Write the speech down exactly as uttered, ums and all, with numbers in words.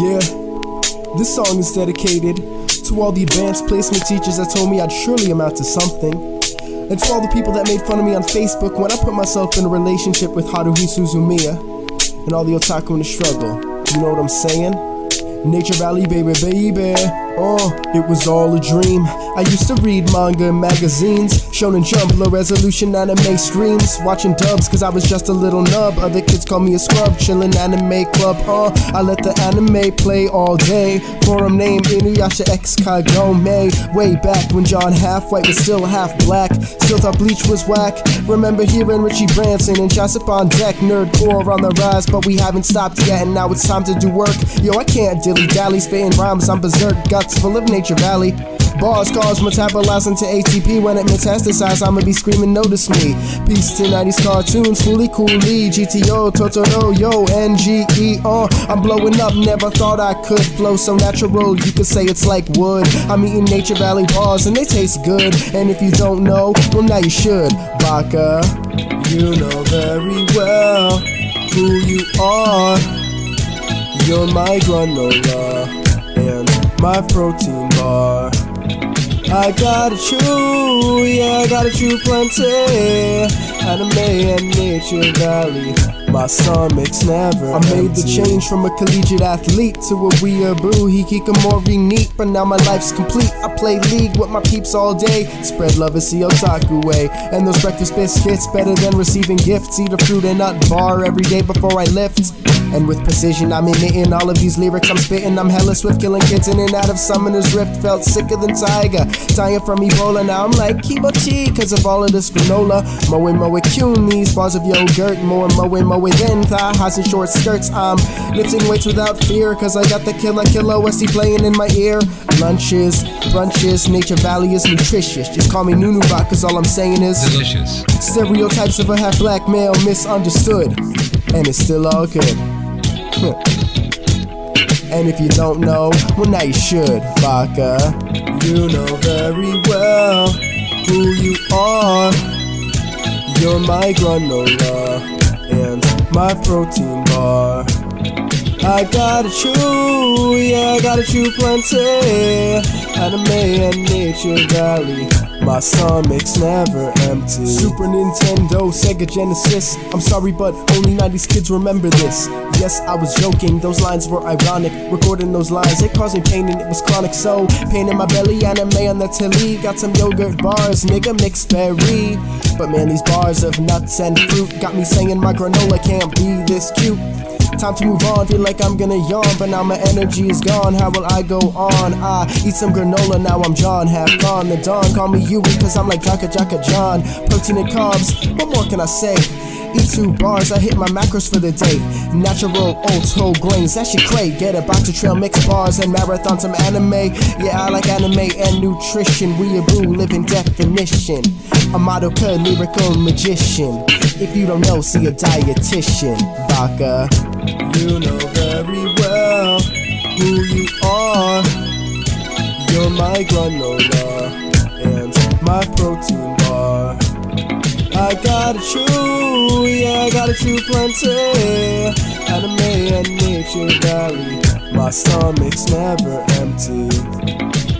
Yeah, this song is dedicated to all the advanced placement teachers that told me I'd surely amount to something, and to all the people that made fun of me on Facebook when I put myself in a relationship with Haruhi Suzumiya, and all the otaku in the struggle. You know what I'm saying? Nature Valley, baby, baby. Oh, it was all a dream. I used to read manga and magazines, Shonen Jump, low resolution anime streams, watching dubs cause I was just a little nub. Other kids call me a scrub, chillin' anime club. Uh, I let the anime play all day. Forum name Inuyasha X Kagome. Way back when John Half-White was still half black, still thought Bleach was whack. Remember hearing Richie Branson and Josip on deck. Nerdcore on the rise, but we haven't stopped yet, and now it's time to do work. Yo, I can't dilly dally, spitting rhymes, I'm berserk, guts full of Nature Valley. Bars, cars metabolize into A T P. When it metastasizes, I'ma be screaming, notice me. Peace to nineties cartoons, fully coolly. G T O, Totoro, yo, N G E R. I'm blowing up, never thought I could. Flow so natural, you could say it's like wood. I'm eating Nature Valley bars and they taste good. And if you don't know, well now you should. Baka, you know very well who you are. You're my granola and my protein bar. I gotta chew, yeah, I gotta chew plenty. Anime and Nature Valley, my stomach's never I empty. Made the change from a collegiate athlete to a weeaboo, hikikomori neat. But now my life's complete, I play league with my peeps all day. Spread love is the otaku way, and those breakfast biscuits better than receiving gifts. Eat a fruit and nut bar every day before I lift. And with precision, I'm emitting all of these lyrics I'm spitting. I'm hella swift, killing kids in and out of Summoner's Rift. Felt sicker than Tiger, dying from Ebola. Now I'm like Kibo T, cause of all of this granola. Moe moe cuneys, bars of yogurt. More moe moe than thigh highs and short skirts. I'm lifting weights without fear, cause I got the killer killer O S T playing in my ear. Lunches, brunches, Nature Valley is nutritious. Just call me Nunu Bot, cause all I'm saying is delicious. Stereotypes of a half black male misunderstood, and it's still all good. And if you don't know, well now you should. Baka, you know very well who you are. You're my granola and my protein bar. I gotta chew, yeah, I gotta chew plenty. Anime and Nature Valley, my stomach's never empty. Super Nintendo, Sega Genesis. I'm sorry, but only nineties kids remember this. Yes, I was joking, those lines were ironic. Recording those lines, it caused me pain and it was chronic. So, pain in my belly, anime on the telly. Got some yogurt bars, nigga, mixed berry. But man, these bars of nuts and fruit got me saying my granola can't be this cute. Time to move on, feel like I'm gonna yawn, but now my energy is gone. How will I go on? I eat some granola, now I'm John half gone. The dawn, call me Yui, cause I'm like Jaka Jaka John. Protein and carbs, what more can I say? Eat two bars, I hit my macros for the day. Natural oats, whole grains, that shit clay. Get a box of trail mix bars and marathon some anime. Yeah, I like anime and nutrition. Weeaboo, living definition. A madoka, lyrical magician. If you don't know, see a dietitian. Baka, you know very well who you are. You're my granola and my protein bar. I gotta chew, yeah, I gotta chew plenty. Anime and Nature Valley, my stomach's never empty.